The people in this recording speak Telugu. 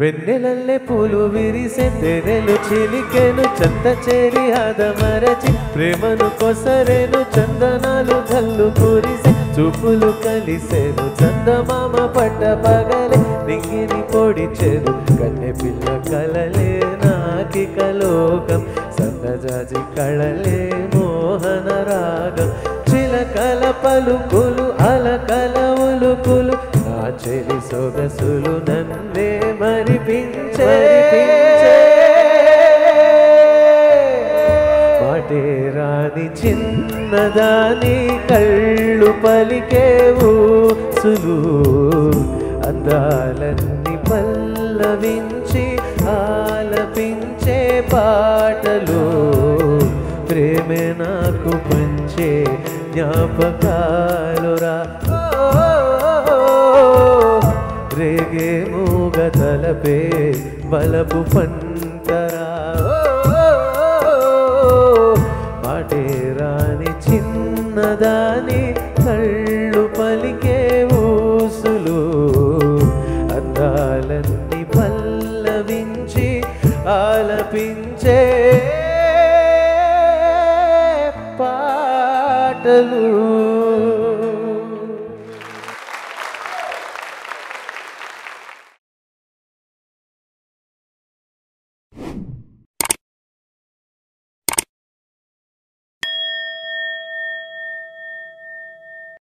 వెన్నెలల్లే పూలు విరిసే తెరెలు చిలికెను చంద చేరి ఆదమరచి ప్రేమను కొసరేను చందనాలు ధల్లు కురిసి చూపులు కలిసేను చందమామ పట్ట పగలే రింగిని పొడిచెను కన్నె పిల్ల కలలే నాకిక లోకం సన్నజాజి కళలే మోహన రాగం చిలకల పలుకులు అలకల ఉలుకులు నా చెలి సొగసులు నన్నే మరిపించే మాటేరాని చిన్నదాని కళ్ళు పలికేవు సులు అందాలన్నీ పల్లవించి ఆలపించే పాటలు ప్రేమే నాకు పంచే జ్ఞాపకాలురా రేగే మూగ తలపే బలపు పంటరా మాటేరాని చిన్నదాని కళ్ళు పలికే ఊసులు అందాలన్నీ పల్లవించి ఆలపించే పాటలు